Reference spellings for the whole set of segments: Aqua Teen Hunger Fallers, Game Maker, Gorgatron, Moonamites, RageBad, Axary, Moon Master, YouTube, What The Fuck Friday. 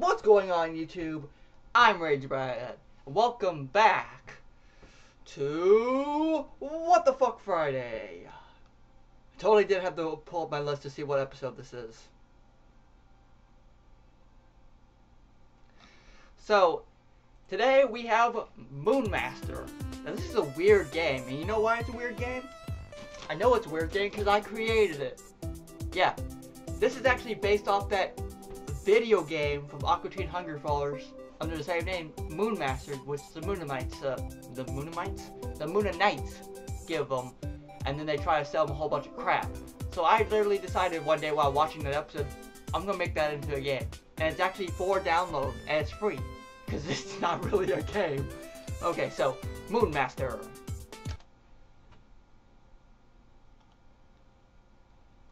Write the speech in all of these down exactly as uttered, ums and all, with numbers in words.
What's going on, YouTube? I'm RageBad. Welcome back to What The Fuck Friday. I totally didn't have to pull up my list to see what episode this is. So, today we have Moon Master. Now this is a weird game, and you know why it's a weird game? I know it's a weird game because I created it. Yeah, this is actually based off that video game from Aqua Teen Hunger Fallers under the same name, Moon Master, which the Moonamites, uh, the Moonamites? The Moonanites give them, and then they try to sell them a whole bunch of crap. So I literally decided one day while watching that episode, I'm gonna make that into a game. And it's actually for download, and it's free, because it's not really a game. Okay, so, Moon Master.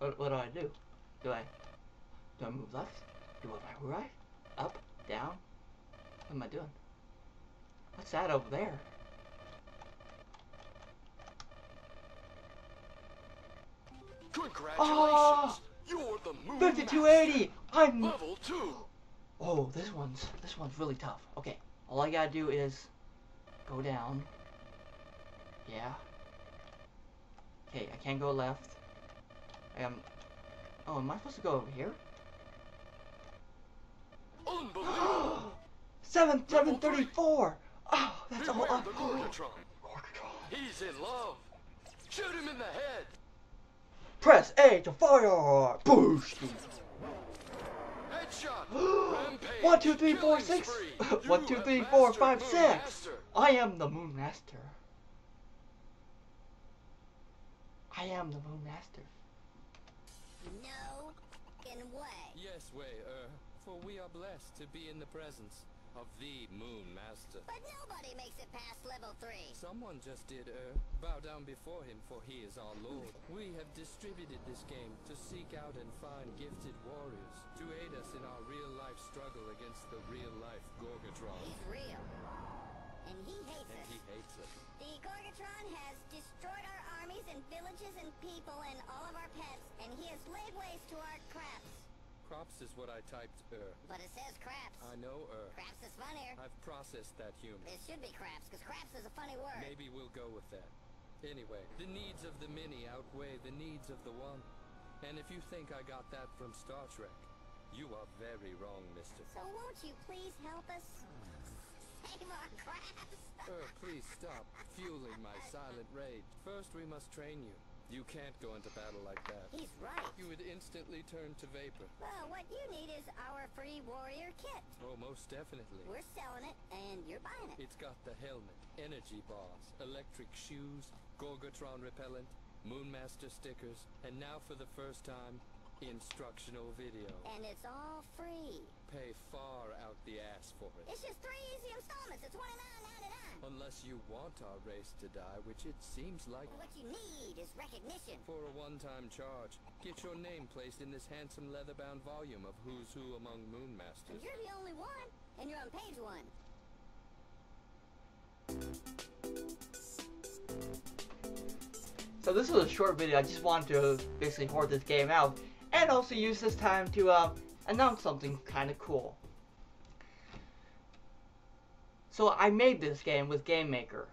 What, what do I do? Do I, do I move left? Do I move right? Up? Down? What am I doing? What's that over there? Congratulations! Oh! You're the Moon fifty-two eighty! I'm level two. Oh, this one's this one's really tough. Okay, all I gotta do is go down. Yeah. Okay, I can't go left. Um. Oh, am I supposed to go over here? Unbelievable! Seven seven thirty four. Oh, that's all. Beware the Gorgatron. Gorgatron. He's in love. Shoot him in the head. Press A to fire! Boosh! One, two, three, four, six! One, two, three, four, five, six! I am the Moon Master. I am the Moon Master. No, in what? Yes, way, er, for we are blessed to be in the presence of the Moon Master. But nobody makes it past level three. Someone just did, er, bow down before him, for he is our Lord. We have distributed this game to seek out and find gifted warriors to aid us in our real-life struggle against the real-life Gorgatron. He's real. And he hates and us. he hates us. The Gorgatron has destroyed our armies and villages and people and all of our pets, and he has laid waste to our crops. Crops is what I typed, er. But it says craps. I know, er. Craps is funnier. I've processed that humor. It should be craps, because craps is a funny word. Maybe we'll go with that. Anyway, the needs of the many outweigh the needs of the one. And if you think I got that from Star Trek, you are very wrong, mister. So won't you please help us? Save our craps! Er, please stop fueling my silent rage. First, we must train you. You can't go into battle like that. He's right. You would instantly turn to vapor. Well, what you need is our free warrior kit. Oh, most definitely. We're selling it, and you're buying it. It's got the helmet, energy bars, electric shoes, Gorgatron repellent, Moonmaster stickers, and now for the first time, instructional video. And it's all free. Pay far out the ass for it. It's just three easy installments. It's one ninety-nine ninety-nine. Unless you want our race to die, which it seems like... What you need is recognition. For a one-time charge, get your name placed in this handsome leather-bound volume of Who's Who Among Moon Masters. And you're the only one, and you're on page one. So this was a short video. I just wanted to basically hoard this game out, and also use this time to uh, announce something kind of cool. So I made this game with Game Maker.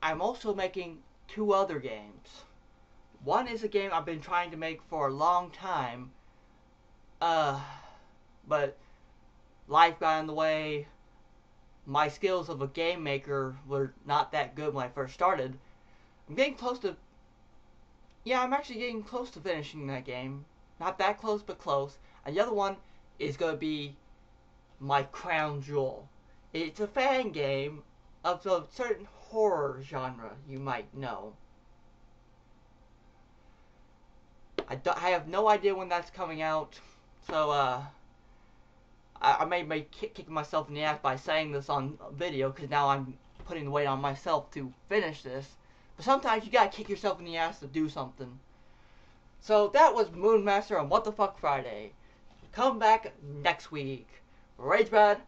I'm also making two other games. One is a game I've been trying to make for a long time. Uh, but life got in the way. My skills of a Game Maker were not that good when I first started. I'm getting close to... Yeah, I'm actually getting close to finishing that game. Not that close, but close. And the other one is going to be my crown jewel. It's a fan game of a certain horror genre you might know. I, do, I have no idea when that's coming out, so uh, I, I may be kicking myself in the ass by saying this on video, because now I'm putting the weight on myself to finish this. But sometimes you gotta kick yourself in the ass to do something. So that was Moon Master on What the Fuck Friday. Come back next week. RageBad.